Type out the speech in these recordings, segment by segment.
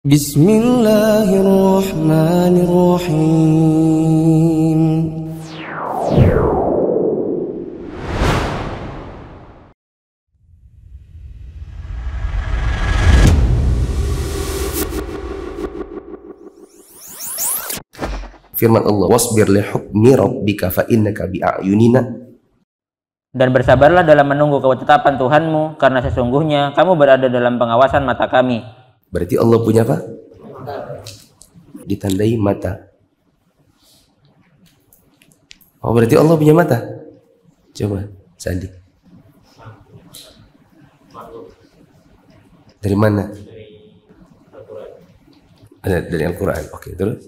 Bismillahirrahmanirrahim. Firman Allah, wasbir li hukmi rabbika fa innaka bi a'yunina. Dan bersabarlah dalam menunggu ketetapan Tuhanmu, karena sesungguhnya kamu berada dalam pengawasan mata kami. Berarti Allah punya apa? Ditandai mata. Oh, berarti Allah punya mata? Coba, Sandi. Dari mana? Ada dari Al-Quran. Oke, terus?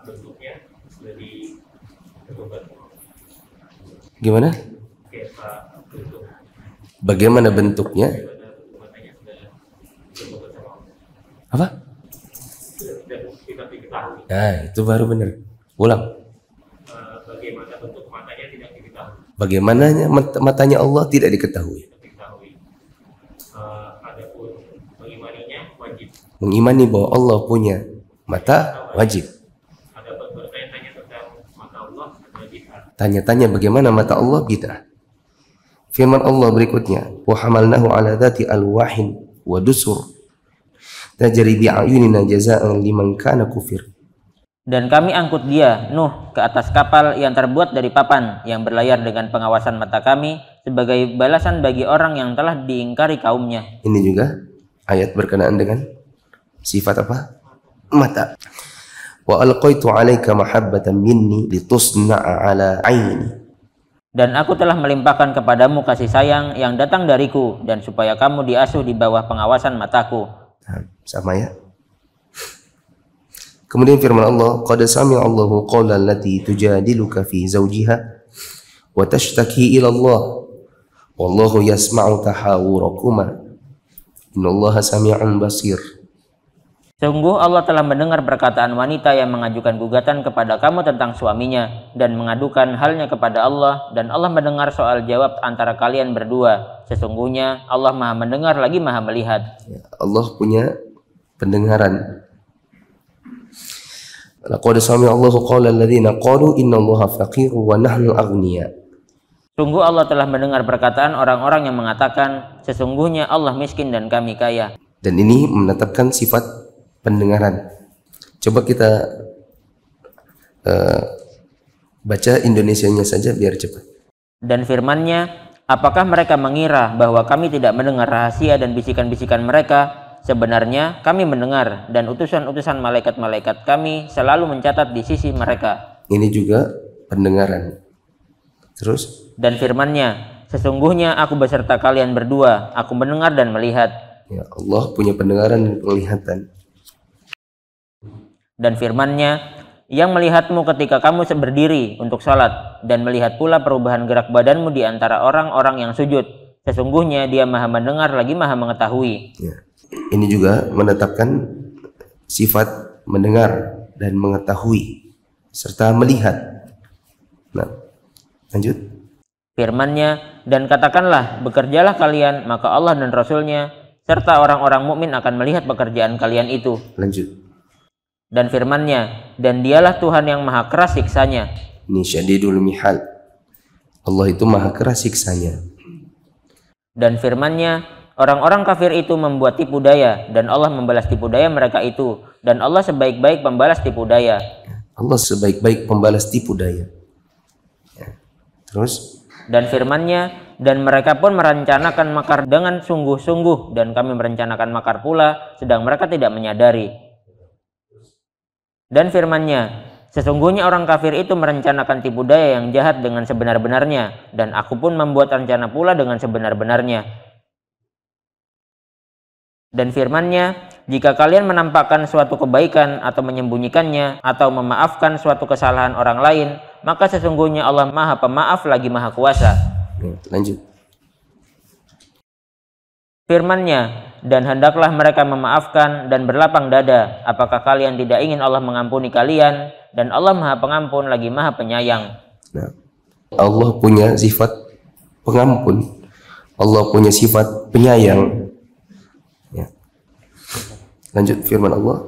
Bentuknya dari gimana? Bagaimana bentuknya? Apa? Tidak diketahui. Nah, itu baru benar. Ulang. Bagaimana bentuk matanya tidak diketahui. Bagaimana matanya Allah tidak diketahui. Tidak diketahui. Adapun mengimaninya wajib. Mengimani bahwa Allah punya mata wajib. Adapun bertanya-tanya tentang mata Allah bid'ah. Tanya-tanya bagaimana mata Allah bid'ah. Firman Allah berikutnya, wa hamalnahu ala dzati alwahin wa dusur. Tajri bi'ayunina jazaa'an liman kana kufir. Dan kami angkut dia, Nuh, ke atas kapal yang terbuat dari papan yang berlayar dengan pengawasan mata kami sebagai balasan bagi orang yang telah diingkari kaumnya. Ini juga ayat berkenaan dengan sifat apa? Mata. Wa alqaitu 'alaika mahabbatan minni litusna'a 'ala 'aini. Dan aku telah melimpahkan kepadamu kasih sayang yang datang dariku dan supaya kamu diasuh di bawah pengawasan mataku. Sama ya. Kemudian firman Allah, qad sami'a Allahu qawla allati tujadiluka fi zawjiha wa tashtaki ila Allah wallahu yasma'u tahawurakuma innallaha sami'un basir. Sungguh Allah telah mendengar perkataan wanita yang mengajukan gugatan kepada kamu tentang suaminya dan mengadukan halnya kepada Allah, dan Allah mendengar soal jawab antara kalian berdua. Sesungguhnya Allah Maha mendengar lagi Maha melihat. Allah punya pendengaran. Laqad sami'a Allahu qawla alladziina qalu innallaha faqiru wa nahnu aghniya. Sungguh Allah telah mendengar perkataan orang-orang yang mengatakan sesungguhnya Allah miskin dan kami kaya. Dan ini menetapkan sifat pendengaran. Coba kita baca Indonesianya saja biar cepat. Dan firman-Nya, apakah mereka mengira bahwa kami tidak mendengar rahasia dan bisikan-bisikan mereka? Sebenarnya kami mendengar, dan utusan-utusan malaikat-malaikat kami selalu mencatat di sisi mereka. Ini juga pendengaran. Terus? Dan firman-Nya, sesungguhnya aku beserta kalian berdua, aku mendengar dan melihat. Ya, Allah punya pendengaran dan penglihatan. Dan firman-Nya, yang melihatmu ketika kamu berdiri untuk salat dan melihat pula perubahan gerak badanmu di antara orang-orang yang sujud. Sesungguhnya dia Maha mendengar lagi Maha mengetahui. Ya. Ini juga menetapkan sifat mendengar dan mengetahui serta melihat. Nah, lanjut. Firman-Nya, dan katakanlah, bekerjalah kalian, maka Allah dan Rasul-Nya serta orang-orang mukmin akan melihat pekerjaan kalian itu. Lanjut. Dan firman-Nya, dan dialah Tuhan yang maha keras siksanya. Ini syadidul mihal. Allah itu maha keras siksanya. Dan firman-Nya, orang-orang kafir itu membuat tipu daya, dan Allah membalas tipu daya mereka itu, dan Allah sebaik-baik pembalas tipu daya. Allah sebaik-baik pembalas tipu daya. Ya. Terus? Dan firman-Nya, dan mereka pun merencanakan makar dengan sungguh-sungguh, dan kami merencanakan makar pula, sedang mereka tidak menyadari. Dan firman-Nya, sesungguhnya orang kafir itu merencanakan tipu daya yang jahat dengan sebenar-benarnya, dan aku pun membuat rencana pula dengan sebenar-benarnya. Dan firman-Nya, jika kalian menampakkan suatu kebaikan atau menyembunyikannya atau memaafkan suatu kesalahan orang lain, maka sesungguhnya Allah Maha Pemaaf lagi Maha Kuasa. Lanjut. Firman-Nya, dan hendaklah mereka memaafkan dan berlapang dada. Apakah kalian tidak ingin Allah mengampuni kalian? Dan Allah Maha Pengampun lagi Maha Penyayang. Nah, Allah punya sifat pengampun, Allah punya sifat penyayang. Ya. Lanjut firman Allah.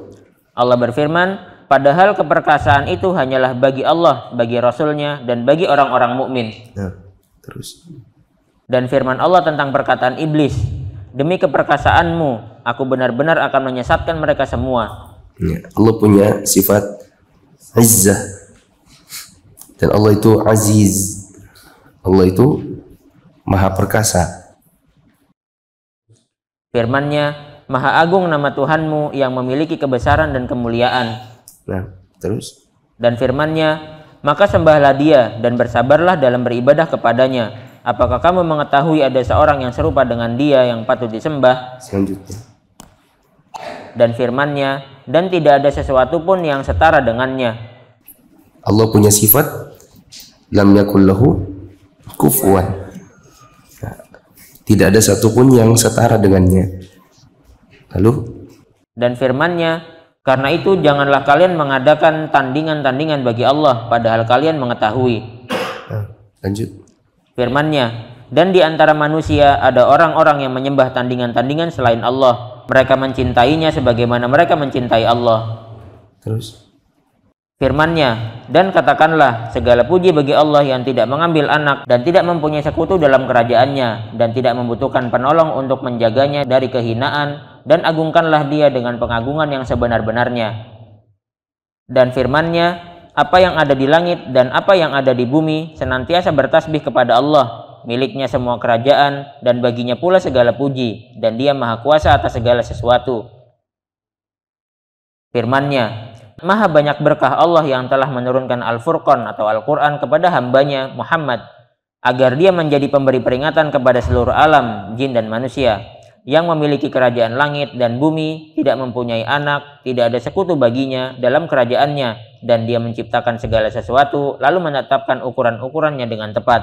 Allah berfirman, padahal keperkasaan itu hanyalah bagi Allah, bagi Rasulnya, dan bagi orang-orang mukmin. Nah, terus. Dan firman Allah tentang perkataan iblis, demi keperkasaanmu, aku benar-benar akan menyesatkan mereka semua. Ya, Allah punya sifat izzah, dan Allah itu aziz. Allah itu maha perkasa. Firman-Nya, Maha Agung nama Tuhanmu yang memiliki kebesaran dan kemuliaan. Nah, terus. Dan firman-Nya, maka sembahlah Dia dan bersabarlah dalam beribadah kepadanya. Apakah kamu mengetahui ada seorang yang serupa dengan Dia yang patut disembah? Selanjutnya. Dan firman-Nya, dan tidak ada sesuatu pun yang setara dengannya. Allah punya sifat lam yakul lahu kufuwan. Nah, tidak ada satupun yang setara dengannya. Lalu, dan firman-Nya, karena itu janganlah kalian mengadakan tandingan-tandingan bagi Allah, padahal kalian mengetahui. Nah, lanjut. Firman-Nya, dan di antara manusia ada orang-orang yang menyembah tandingan-tandingan selain Allah. Mereka mencintainya sebagaimana mereka mencintai Allah. Terus. Firman-Nya, dan katakanlah, segala puji bagi Allah yang tidak mengambil anak dan tidak mempunyai sekutu dalam kerajaan-Nya dan tidak membutuhkan penolong untuk menjaganya dari kehinaan, dan agungkanlah Dia dengan pengagungan yang sebenar-benarnya. Dan firman-Nya, apa yang ada di langit dan apa yang ada di bumi senantiasa bertasbih kepada Allah, miliknya semua kerajaan, dan baginya pula segala puji, dan Dia maha kuasa atas segala sesuatu. Firman-Nya, maha banyak berkah Allah yang telah menurunkan Al-Furqan atau Al-Quran kepada hambanya Muhammad, agar dia menjadi pemberi peringatan kepada seluruh alam, jin dan manusia, yang memiliki kerajaan langit dan bumi, tidak mempunyai anak, tidak ada sekutu baginya dalam kerajaan-Nya, dan dia menciptakan segala sesuatu lalu menetapkan ukuran-ukurannya dengan tepat.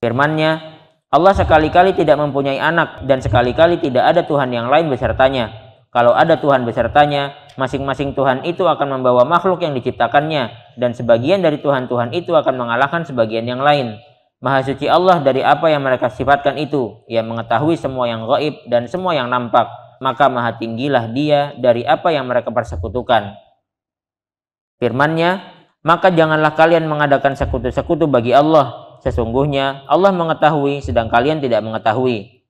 Firman-Nya, Allah sekali-kali tidak mempunyai anak dan sekali-kali tidak ada Tuhan yang lain besertanya. Kalau ada Tuhan besertanya, masing-masing Tuhan itu akan membawa makhluk yang diciptakannya, dan sebagian dari Tuhan-Tuhan itu akan mengalahkan sebagian yang lain. Maha suci Allah dari apa yang mereka sifatkan itu, Ia mengetahui semua yang gaib dan semua yang nampak, maka maha tinggilah Dia dari apa yang mereka persekutukan. Firman-Nya, maka janganlah kalian mengadakan sekutu-sekutu bagi Allah, sesungguhnya Allah mengetahui sedang kalian tidak mengetahui.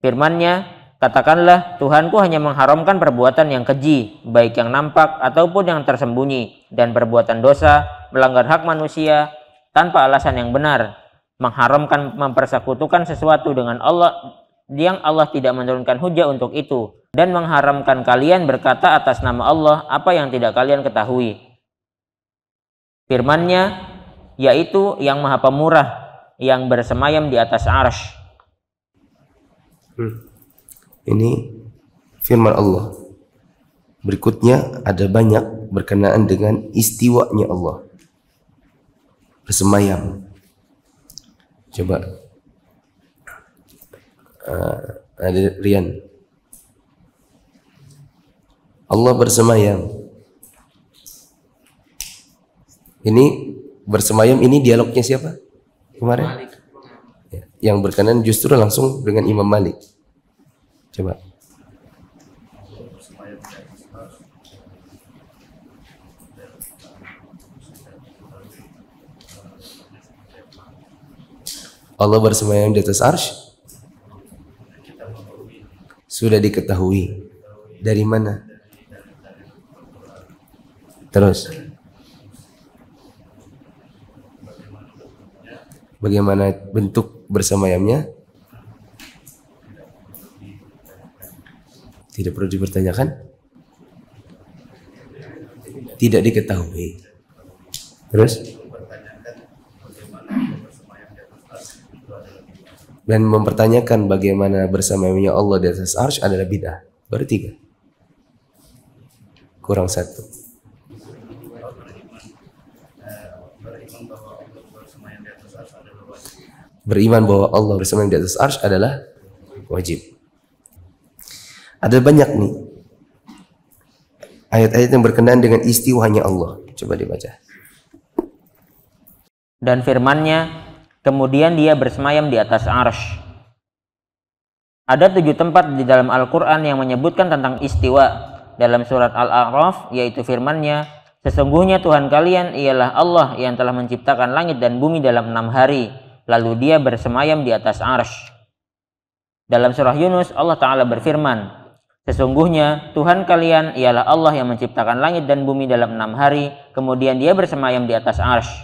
Firman-Nya, katakanlah, Tuhanku hanya mengharamkan perbuatan yang keji, baik yang nampak ataupun yang tersembunyi, dan perbuatan dosa, melanggar hak manusia tanpa alasan yang benar, mengharamkan mempersekutukan sesuatu dengan Allah yang Allah tidak menurunkan hujah untuk itu, dan mengharamkan kalian berkata atas nama Allah apa yang tidak kalian ketahui. Firman-Nya, yaitu yang maha pemurah, yang bersemayam di atas arsy. Ini firman Allah. Berikutnya ada banyak berkenaan dengan istiwanya Allah, bersemayam. Coba ada Rian. Allah bersemayam. Ini bersemayam, ini dialognya siapa kemarin? Ya, yang berkenaan justru langsung dengan Imam Malik. Coba. Allah bersemayam di atas arsy. Sudah diketahui. Dari mana? Terus. Bagaimana bentuk bersemayamnya? Tidak perlu dipertanyakan, tidak diketahui. Terus, dan mempertanyakan bagaimana bersemayamnya Allah di atas arsy adalah bid'ah. Baru tiga, kurang satu. Beriman bahwa Allah bersemayam di atas arsy adalah wajib. Ada banyak nih ayat-ayat yang berkenaan dengan istiwanya Allah. Coba dibaca. Dan firman-Nya, kemudian Dia bersemayam di atas arsy. Ada 7 tempat di dalam Al-Quran yang menyebutkan tentang istiwa. Dalam surat Al-A'raf, yaitu firman-Nya, "Sesungguhnya Tuhan kalian ialah Allah yang telah menciptakan langit dan bumi dalam 6 hari, lalu Dia bersemayam di atas arsy." Dalam surah Yunus, Allah Ta'ala berfirman, "Sesungguhnya Tuhan kalian ialah Allah yang menciptakan langit dan bumi dalam 6 hari, kemudian Dia bersemayam di atas arsy."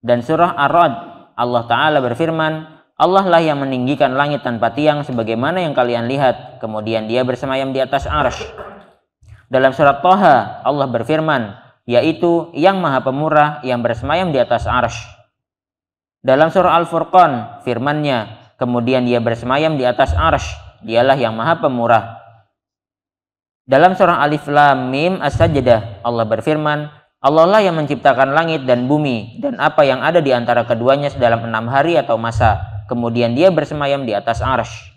Dan surah Ar-Ra'd, Allah Ta'ala berfirman, "Allah lah yang meninggikan langit tanpa tiang sebagaimana yang kalian lihat, kemudian Dia bersemayam di atas arsy." Dalam surat Thaha, Allah berfirman, yaitu yang maha pemurah yang bersemayam di atas arsy. Dalam surah Al-Furqan, firman-Nya, kemudian Dia bersemayam di atas arsy, Dialah yang maha pemurah. Dalam surah Alif Lam Mim As-Sajdah, Allah berfirman, Allah lah yang menciptakan langit dan bumi, dan apa yang ada di antara keduanya dalam 6 hari atau masa, kemudian Dia bersemayam di atas arsy.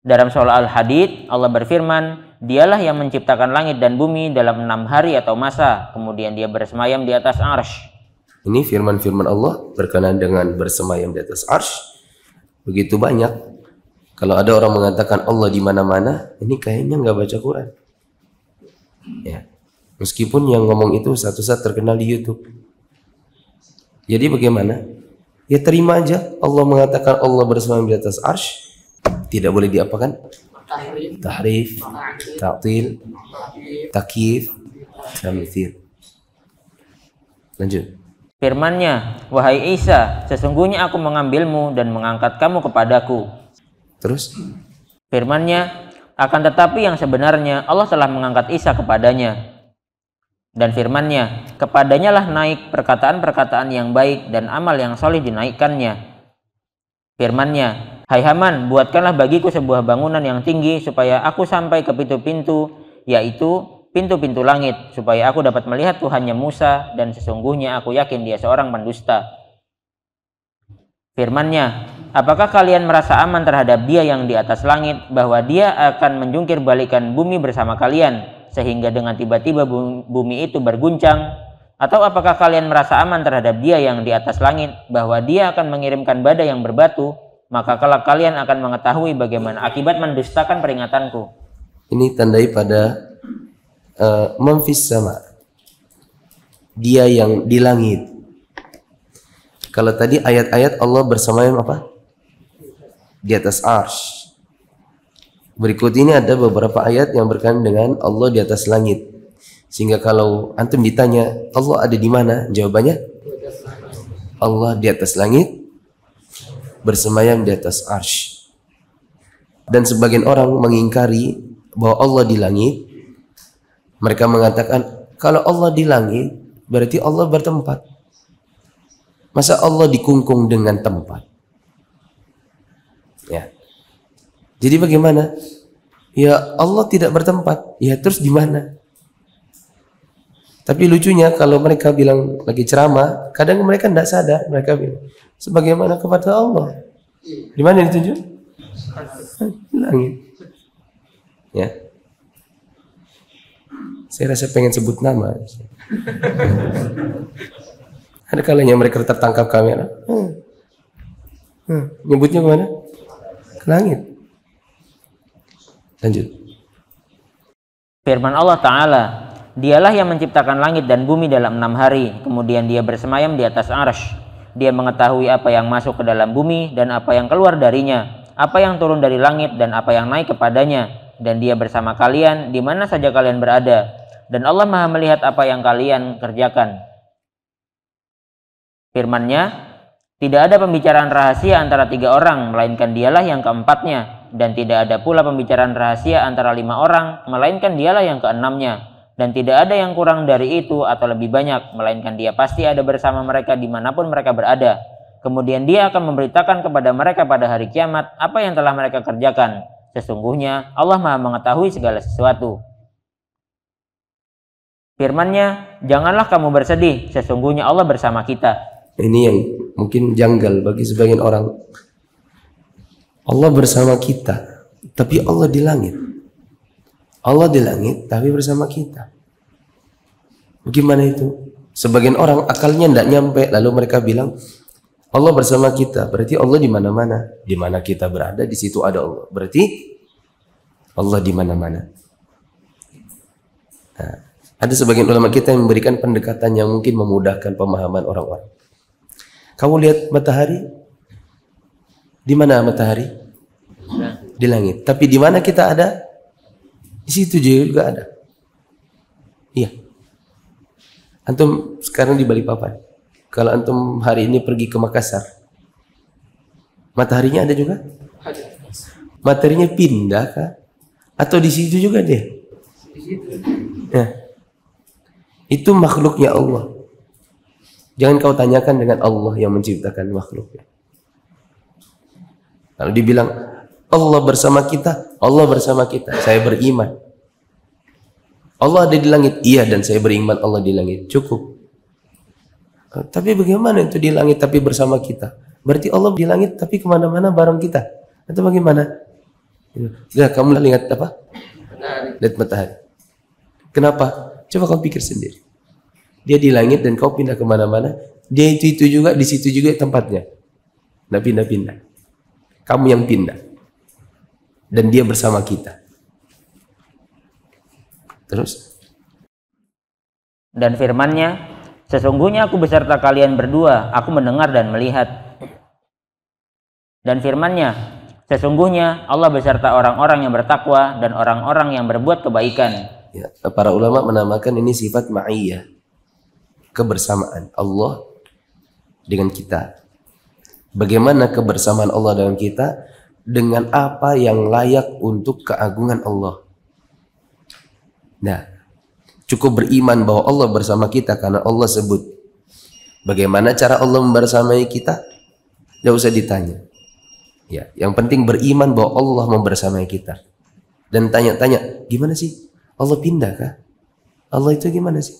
Dalam surah Al-Hadid, Allah berfirman, Dialah yang menciptakan langit dan bumi dalam 6 hari atau masa, kemudian Dia bersemayam di atas arsy. Ini firman-firman Allah berkenaan dengan bersemayam di atas arsy. Begitu banyak. Kalau ada orang mengatakan Allah di mana-mana, ini kayaknya nggak baca Quran. Ya. Meskipun yang ngomong itu satu-satu terkenal di YouTube. Jadi bagaimana? Ya terima aja Allah mengatakan Allah bersemayam di atas arsy. Tidak boleh diapakan? Tahrif, ta'til, takyif, tamtsil. Lanjut. Firman-Nya, wahai Isa, sesungguhnya Aku mengambilmu dan mengangkat kamu kepadaku. Terus? Firman-Nya, akan tetapi yang sebenarnya Allah telah mengangkat Isa kepadanya. Dan firman-Nya, kepadanya lah naik perkataan-perkataan yang baik dan amal yang soleh dinaikannya. Firman-Nya, hai Haman, buatkanlah bagiku sebuah bangunan yang tinggi supaya aku sampai ke pintu-pintu, yaitu pintu-pintu langit, supaya aku dapat melihat Tuhannya Musa, dan sesungguhnya aku yakin dia seorang pendusta. Firman-Nya, apakah kalian merasa aman terhadap Dia yang di atas langit, bahwa Dia akan menjungkir balikan bumi bersama kalian, sehingga dengan tiba-tiba bumi itu berguncang? Atau apakah kalian merasa aman terhadap Dia yang di atas langit, bahwa Dia akan mengirimkan badai yang berbatu? Maka kalau kalian akan mengetahui bagaimana akibat mendustakan peringatanku. Ini tandai pada man fis sama, Dia yang di langit. Kalau tadi ayat-ayat Allah bersemayam apa? Di atas arsy. Berikut ini ada beberapa ayat yang berkaitan dengan Allah di atas langit. Sehingga kalau antum ditanya Allah ada di mana, jawabannya Allah di atas langit, bersemayam di atas arsy. Dan sebagian orang mengingkari bahwa Allah di langit. Mereka mengatakan kalau Allah di langit berarti Allah bertempat. Masa Allah dikungkung dengan tempat? Ya. Jadi bagaimana? Ya Allah tidak bertempat. Ya terus di mana? Tapi lucunya kalau mereka bilang lagi ceramah, kadang mereka tidak sadar, mereka bilang, sebagaimana kepada Allah. Di mana ditunjuk? Langit. Ya. Saya rasa pengen sebut nama. Ada kalanya mereka tertangkap kamera. Nyebutnya kemana? Ke langit. Lanjut. Firman Allah Ta'ala, Dialah yang menciptakan langit dan bumi dalam 6 hari, kemudian Dia bersemayam di atas arsy. Dia mengetahui apa yang masuk ke dalam bumi dan apa yang keluar darinya, apa yang turun dari langit dan apa yang naik kepadanya, dan Dia bersama kalian di mana saja kalian berada, dan Allah maha melihat apa yang kalian kerjakan. Firman-Nya, tidak ada pembicaraan rahasia antara 3 orang, melainkan Dialah yang keempatnya, dan tidak ada pula pembicaraan rahasia antara 5 orang, melainkan Dialah yang ke-6-nya. Dan tidak ada yang kurang dari itu atau lebih banyak, melainkan Dia pasti ada bersama mereka dimanapun mereka berada. Kemudian Dia akan memberitakan kepada mereka pada hari kiamat apa yang telah mereka kerjakan. Sesungguhnya Allah maha mengetahui segala sesuatu. Firman-Nya, janganlah kamu bersedih, sesungguhnya Allah bersama kita. Ini yang mungkin janggal bagi sebagian orang. Allah bersama kita, tapi Allah di langit. Allah di langit tapi bersama kita. Bagaimana itu? Sebagian orang akalnya tidak nyampe, lalu mereka bilang Allah bersama kita, berarti Allah di mana-mana. Di mana kita berada, di situ ada Allah. Berarti Allah di mana-mana. Nah, ada sebagian ulama kita yang memberikan pendekatan yang mungkin memudahkan pemahaman orang-orang. Kamu lihat matahari? Di mana matahari? Di langit. Tapi di mana kita ada? Di situ juga ada. Iya. Antum sekarang di Balikpapan. Kalau antum hari ini pergi ke Makassar, mataharinya ada juga? Ada. Materinya pindah kah? Atau di situ juga dia? Di situ. Nah, itu makhluknya Allah. Jangan kau tanyakan dengan Allah yang menciptakan makhluknya. Lalu dibilang Allah bersama kita, Allah bersama kita. Saya beriman. Allah ada di langit, iya, dan saya beriman Allah di langit. Cukup. Tapi bagaimana itu di langit tapi bersama kita? Berarti Allah di langit tapi kemana-mana bareng kita. Atau bagaimana? Ya, kamu lihat apa? Matahari. Lihat matahari. Kenapa? Coba kau pikir sendiri. Dia di langit dan kau pindah kemana-mana. Dia itu juga, di situ juga tempatnya. Nah, pindah-pindah. Kamu yang pindah. Dan dia bersama kita. Terus? Dan firman-Nya, sesungguhnya aku beserta kalian berdua, aku mendengar dan melihat. Dan firman-Nya, sesungguhnya Allah beserta orang-orang yang bertakwa dan orang-orang yang berbuat kebaikan. Ya, para ulama menamakan ini sifat ma'iyah, kebersamaan Allah dengan kita. Bagaimana kebersamaan Allah dengan kita? Dengan apa yang layak untuk keagungan Allah. Nah, cukup beriman bahwa Allah bersama kita karena Allah sebut. Bagaimana cara Allah membersamai kita? Tidak usah ditanya. Ya, yang penting beriman bahwa Allah membersamai kita. Dan tanya-tanya, gimana sih? Allah pindah kah? Allah itu gimana sih?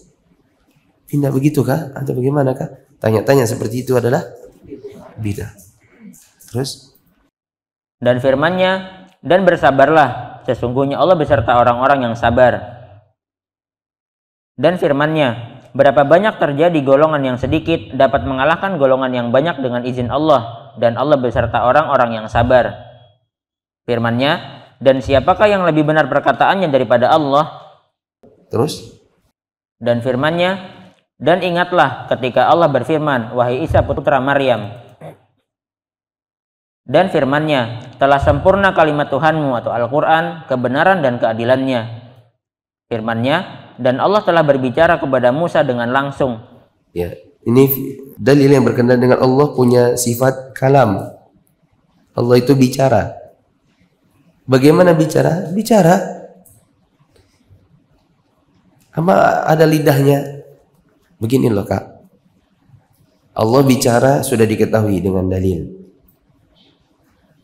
Pindah begitu kah? Atau bagaimana kah? Tanya-tanya seperti itu adalah bidah. Terus? Dan firman-Nya, dan bersabarlah, sesungguhnya Allah beserta orang-orang yang sabar. Dan firman-Nya, berapa banyak terjadi golongan yang sedikit dapat mengalahkan golongan yang banyak dengan izin Allah, dan Allah beserta orang-orang yang sabar. Firman-Nya, dan siapakah yang lebih benar perkataannya daripada Allah? Terus? Dan firman-Nya, dan ingatlah ketika Allah berfirman, wahai Isa putra Maryam. Dan firman-Nya, telah sempurna kalimat Tuhanmu atau Al-Quran, kebenaran dan keadilannya. Firman-Nya, dan Allah telah berbicara kepada Musa dengan langsung. Ya, ini dalil yang berkenaan dengan Allah punya sifat kalam. Allah itu bicara. Bagaimana bicara? Bicara. Apa ada lidahnya? Begini loh kak. Allah bicara sudah diketahui dengan dalil.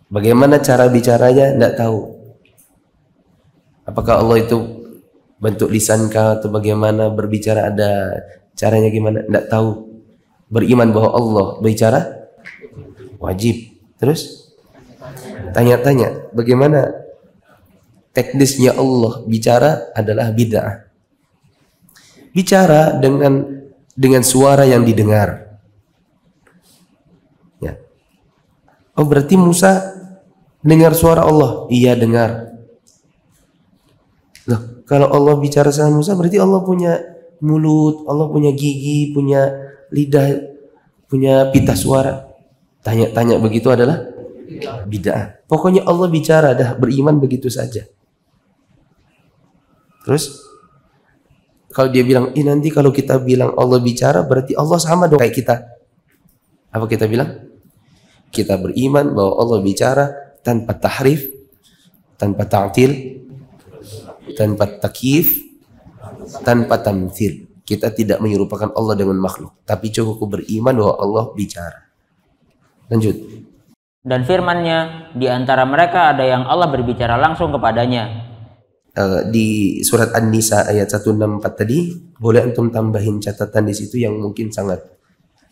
Bagaimana cara bicaranya? Tidak tahu. Apakah Allah itu bentuk lisan kah atau bagaimana berbicara, ada caranya gimana? Tidak tahu. Beriman bahwa Allah berbicara wajib. Terus tanya-tanya bagaimana teknisnya Allah bicara adalah bid'ah. Bicara dengan suara yang didengar. Ya. Oh berarti Musa dengar suara Allah? Iya dengar. Loh. Kalau Allah bicara sama Musa, berarti Allah punya mulut, Allah punya gigi, punya lidah, punya pita suara. Tanya-tanya begitu adalah bid'ah. Pokoknya Allah bicara, dah beriman begitu saja. Terus, kalau dia bilang, ini nanti kalau kita bilang Allah bicara, berarti Allah sama dong kayak kita. Apa kita bilang? Kita beriman bahwa Allah bicara tanpa tahrif, tanpa ta'til, tanpa takyif, tanpa tamthil. Kita tidak menyerupakan Allah dengan makhluk, tapi cukup beriman bahwa Allah bicara. Lanjut. Dan firman-Nya, di antara mereka ada yang Allah berbicara langsung kepadanya. Di surat An-Nisa ayat 164 tadi, boleh antum tambahin catatan di situ yang mungkin sangat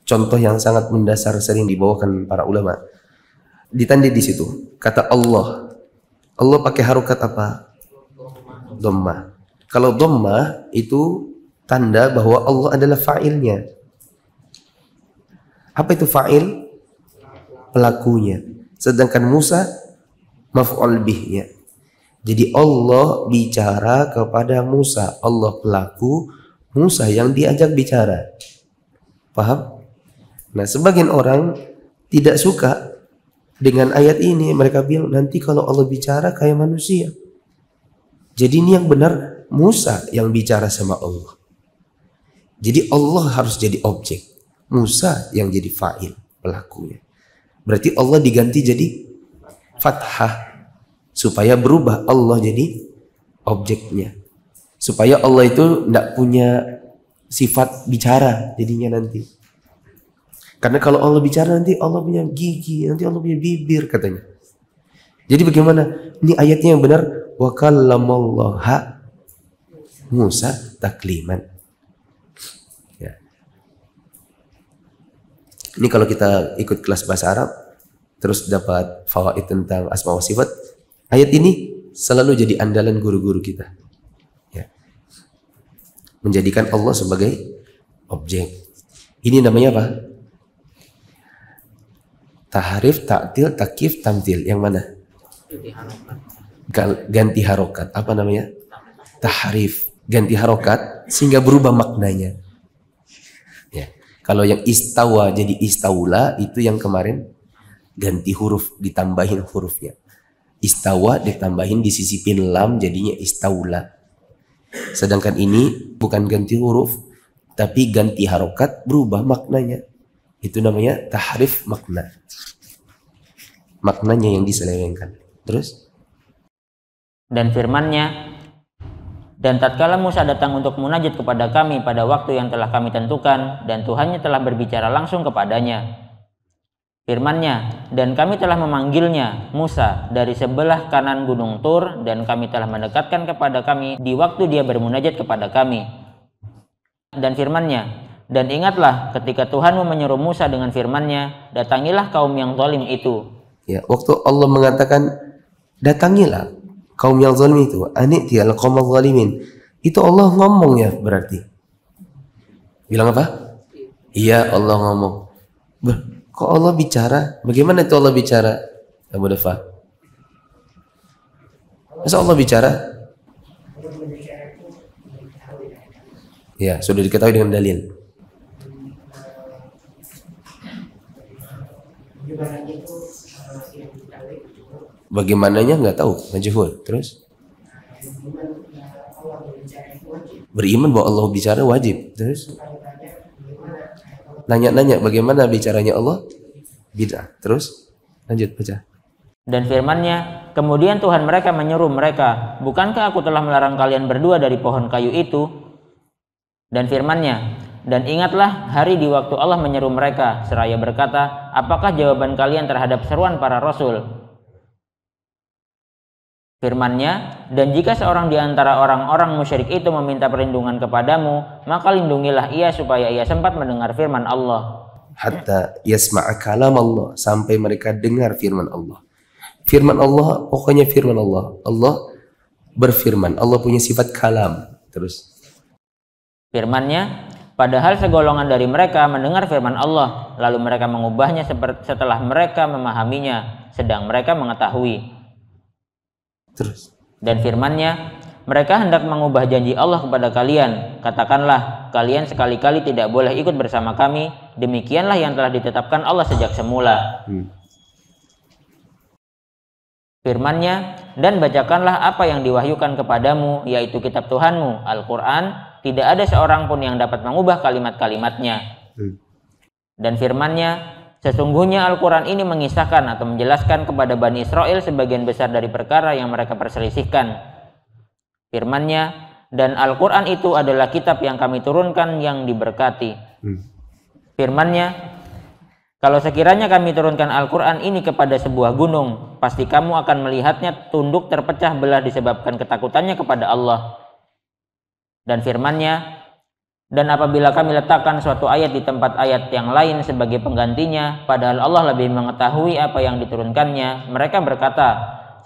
contoh yang sangat mendasar sering dibawakan para ulama. Ditandai di situ kata Allah. Allah pakai harokat apa? Dhammah. Kalau dhammah itu tanda bahwa Allah adalah fa'ilnya. Apa itu fa'il? pelakunya, sedangkan Musa maf'ul bihnya. Jadi Allah bicara kepada Musa, Allah pelaku, Musa yang diajak bicara. Paham? Nah, sebagian orang tidak suka dengan ayat ini, mereka bilang nanti kalau Allah bicara kayak manusia. Jadi ini yang benar Musa yang bicara sama Allah. Jadi Allah harus jadi objek, Musa yang jadi fa'il, pelakunya. Berarti Allah diganti jadi fathah supaya berubah, Allah jadi objeknya. Supaya Allah itu tidak punya sifat bicara jadinya nanti. Karena kalau Allah bicara nanti Allah punya gigi, nanti Allah punya bibir katanya. Jadi bagaimana? Ini ayatnya yang benar, wa kallamallaha Musa takliman. Ini kalau kita ikut kelas bahasa Arab, terus dapat fawaid tentang asma wa sifat, ayat ini selalu jadi andalan guru-guru kita. Ya. Menjadikan Allah sebagai objek. Ini namanya apa? Taharif, ta'til, takif, tamtil. Yang mana? Ganti harokat. Apa namanya? Taharif. Ganti harokat sehingga berubah maknanya. Kalau yang istawa jadi istaula, itu yang kemarin ganti huruf, ditambahin hurufnya. Istawa ditambahin, disisipin lam, jadinya istaula. Sedangkan ini bukan ganti huruf, tapi ganti harokat, berubah maknanya. Itu namanya tahrif makna. Maknanya yang diselewengkan. Terus? Dan firmannya, dan tatkala Musa datang untuk munajat kepada kami pada waktu yang telah kami tentukan, dan Tuhannya telah berbicara langsung kepadanya. Firman-Nya, dan kami telah memanggilnya, Musa, dari sebelah kanan Gunung Tur, dan kami telah mendekatkan kepada kami di waktu dia bermunajat kepada kami. Dan firman-Nya, dan ingatlah ketika Tuhanmu menyuruh Musa dengan firman-Nya, datangilah kaum yang zalim itu. Ya, waktu Allah mengatakan, datangilah kaum yang zalim itu, ani'tiyal qawmal zalimin, itu Allah ngomong ya berarti. Bilang apa? Iya Allah ngomong. Kok Allah bicara? Bagaimana itu Allah bicara? Abu Dafa. Masa Allah bicara? Ya, sudah diketahui dengan dalil. Bagaimananya nggak tahu, majhul. Terus beriman bahwa Allah bicara wajib. Terus nanya-nanya bagaimana bicaranya Allah, bid'ah. Terus lanjut baca. Dan firman-Nya, kemudian Tuhan mereka menyuruh mereka, bukankah aku telah melarang kalian berdua dari pohon kayu itu? Dan firman-Nya, dan ingatlah hari di waktu Allah menyeru mereka seraya berkata, apakah jawaban kalian terhadap seruan para rasul? Firman-Nya, dan jika seorang di antara orang-orang musyrik itu meminta perlindungan kepadamu, maka lindungilah ia supaya ia sempat mendengar firman Allah. Hatta yasma'a kalam Allah, sampai mereka dengar firman Allah. Firman Allah, pokoknya firman Allah. Allah berfirman, Allah punya sifat kalam. Terus firman-Nya, padahal segolongan dari mereka mendengar firman Allah, lalu mereka mengubahnya setelah mereka memahaminya, sedang mereka mengetahui. Terus. Dan firman-Nya, mereka hendak mengubah janji Allah kepada kalian. Katakanlah, kalian sekali-kali tidak boleh ikut bersama kami. Demikianlah yang telah ditetapkan Allah sejak semula. Firman-Nya, dan bacakanlah apa yang diwahyukan kepadamu, yaitu kitab Tuhanmu, Al-Quran. Tidak ada seorang pun yang dapat mengubah kalimat-kalimatnya. Dan firman-Nya, sesungguhnya Al-Quran ini mengisahkan atau menjelaskan kepada Bani Israel sebagian besar dari perkara yang mereka perselisihkan. Firman-Nya, dan Al-Quran itu adalah kitab yang kami turunkan yang diberkati. Firman-Nya, kalau sekiranya kami turunkan Al-Quran ini kepada sebuah gunung, pasti kamu akan melihatnya tunduk terpecah belah disebabkan ketakutannya kepada Allah. Dan firman-Nya, dan apabila kami letakkan suatu ayat di tempat ayat yang lain sebagai penggantinya, padahal Allah lebih mengetahui apa yang diturunkannya, mereka berkata,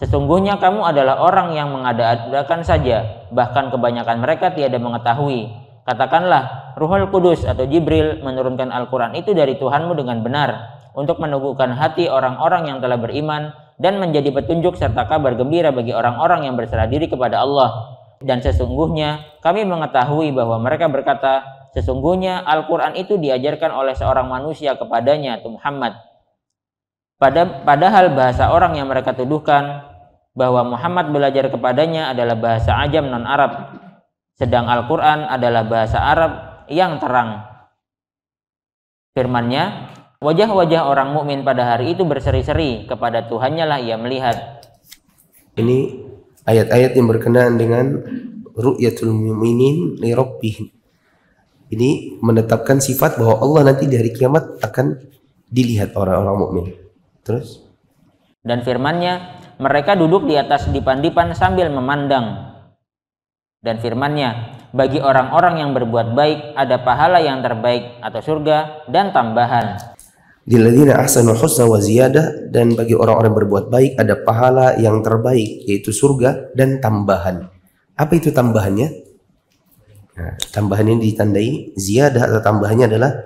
sesungguhnya kamu adalah orang yang mengada-adakan saja, bahkan kebanyakan mereka tiada mengetahui. Katakanlah, Ruhul Kudus atau Jibril menurunkan Al-Quran itu dari Tuhanmu dengan benar. untuk meneguhkan hati orang-orang yang telah beriman dan menjadi petunjuk serta kabar gembira bagi orang-orang yang berserah diri kepada Allah. Dan sesungguhnya kami mengetahui bahwa mereka berkata, sesungguhnya Al-Quran itu diajarkan oleh seorang manusia kepadanya, yaitu Muhammad. Padahal bahasa orang yang mereka tuduhkan bahwa Muhammad belajar kepadanya adalah bahasa ajam non-Arab, sedang Al-Quran adalah bahasa Arab yang terang. Firman-Nya, wajah-wajah orang mukmin pada hari itu berseri-seri, kepada Tuhannya lah ia melihat. Ini ayat-ayat yang berkenaan dengan ru'yatul mu'minin li rabbihim. Ini menetapkan sifat bahwa Allah nanti di hari kiamat akan dilihat orang-orang mukmin. Terus dan firman-Nya, mereka duduk di atas dipan-dipan sambil memandang. Dan firman-Nya, bagi orang-orang yang berbuat baik ada pahala yang terbaik atau surga dan tambahan. Lilladzina ahsanul husna wa ziyadah, dan bagi orang-orang berbuat baik ada pahala yang terbaik yaitu surga dan tambahan. Apa itu tambahannya? Nah, tambahannya ditandai ziyadah atau tambahannya adalah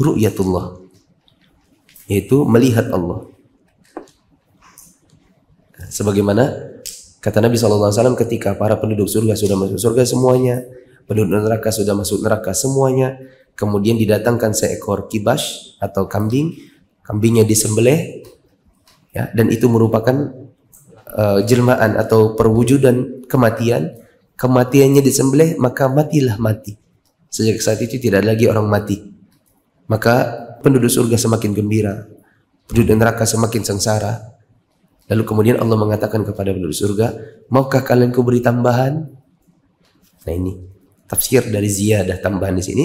ru'yatullah, yaitu melihat Allah. Sebagaimana kata Nabi SAW, ketika para penduduk surga sudah masuk surga semuanya, penduduk neraka sudah masuk neraka semuanya, kemudian didatangkan seekor kibash atau kambing, kambingnya disembelih, ya, dan itu merupakan jelmaan atau perwujudan kematian. Kematiannya disembelih, maka matilah mati. Sejak saat itu tidak lagi orang mati. Maka penduduk surga semakin gembira, penduduk neraka semakin sengsara. Lalu kemudian Allah mengatakan kepada penduduk surga, maukah kalian kuberi tambahan? Nah, ini tafsir dari ziyadah, tambahan di sini.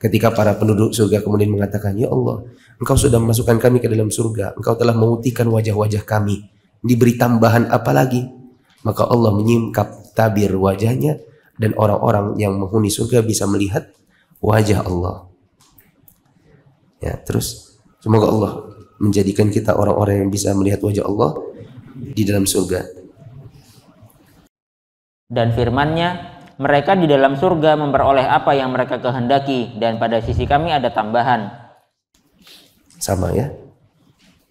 Ketika para penduduk surga kemudian mengatakan, ya Allah, Engkau sudah memasukkan kami ke dalam surga, Engkau telah memutihkan wajah-wajah kami, diberi tambahan apa lagi? Maka Allah menyingkap tabir wajahnya, dan orang-orang yang menghuni surga bisa melihat wajah Allah. Ya, terus semoga Allah menjadikan kita orang-orang yang bisa melihat wajah Allah di dalam surga. Dan firman-Nya, mereka di dalam surga memperoleh apa yang mereka kehendaki, dan pada sisi kami ada tambahan. Sama ya.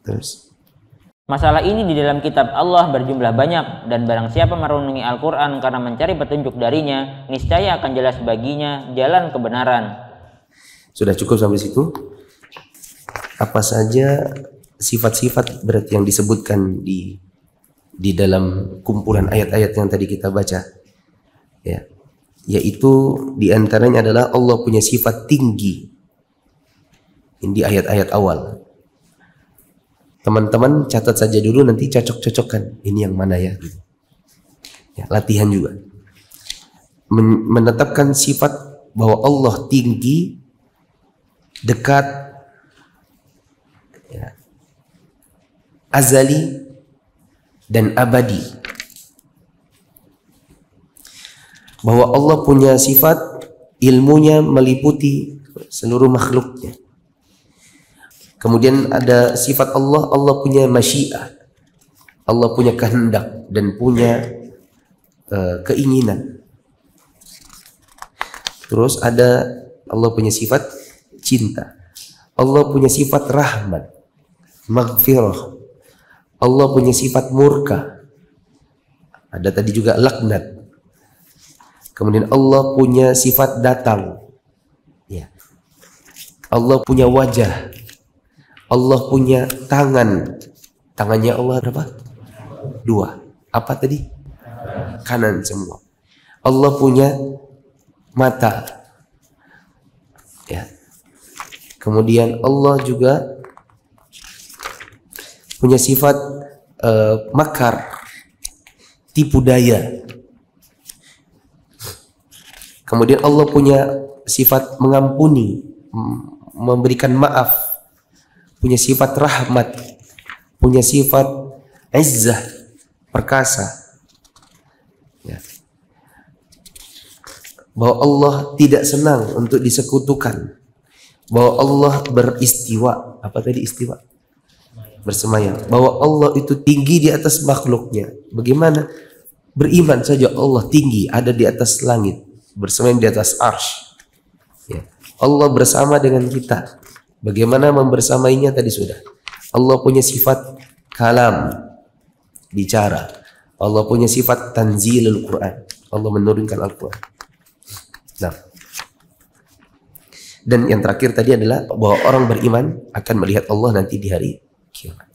Terus masalah ini di dalam kitab Allah berjumlah banyak, dan barang siapa merenungi Al-Quran karena mencari petunjuk darinya, niscaya akan jelas baginya jalan kebenaran. Sudah cukup sampai situ. Apa saja sifat-sifat berarti yang disebutkan di dalam kumpulan ayat-ayat yang tadi kita baca, ya, yaitu diantaranya adalah Allah punya sifat tinggi. Ini di ayat-ayat awal. Teman-teman catat saja dulu, nanti cocok-cocokkan ini yang mana ya, gitu. Ya, latihan juga. Menetapkan sifat bahwa Allah tinggi, dekat, ya, azali dan abadi. Bahwa Allah punya sifat ilmunya meliputi seluruh makhluknya. Kemudian ada sifat Allah, Allah punya masyiah, Allah punya kehendak dan punya keinginan. Terus ada Allah punya sifat cinta, Allah punya sifat rahmat, maghfirah. Allah punya sifat murka, ada tadi juga laknat. Kemudian Allah punya sifat datang, ya. Allah punya wajah, Allah punya tangan. Tangannya Allah berapa? Dua. Apa tadi? Kanan semua. Allah punya mata, ya. Kemudian Allah juga punya sifat makar, tipu daya. Kemudian Allah punya sifat mengampuni, memberikan maaf, punya sifat rahmat, punya sifat izzah, perkasa, ya. Bahwa Allah tidak senang untuk disekutukan, bahwa Allah beristiwa, apa tadi istiwa? Bersemayam. Bahwa Allah itu tinggi di atas makhluknya. Bagaimana? Beriman saja Allah tinggi, ada di atas langit, bersemayam di atas arsy, ya. Allah bersama dengan kita, Bagaimana membersamainya tadi sudah. Allah punya sifat kalam, bicara. Allah punya sifat tanzilul Quran, Allah menurunkan Al-Quran. Nah, dan yang terakhir tadi adalah bahwa orang beriman akan melihat Allah nanti di hari kiamat.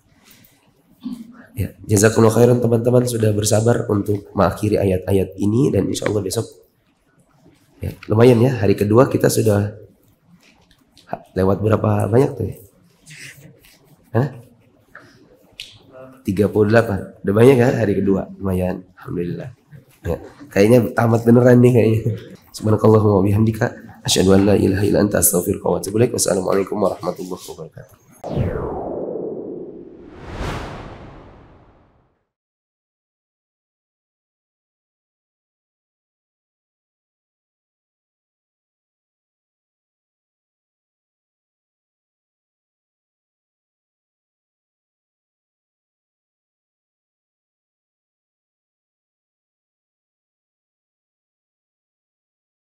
Ya, jazakumullah khairan teman-teman sudah bersabar untuk mengakhiri ayat-ayat ini, dan insya Allah besok ya, lumayan ya, hari kedua kita sudah lewat berapa banyak tuh ya? Hah? 38, udah banyak kan hari kedua, lumayan, alhamdulillah. Ya, kayaknya tamat beneran nih kayaknya. Subhanakallahumma wabihamdika, asyhadu an la ilaha illa anta astaghfiruka wa atubu ilaik. Wassalamualaikum warahmatullahi wabarakatuh.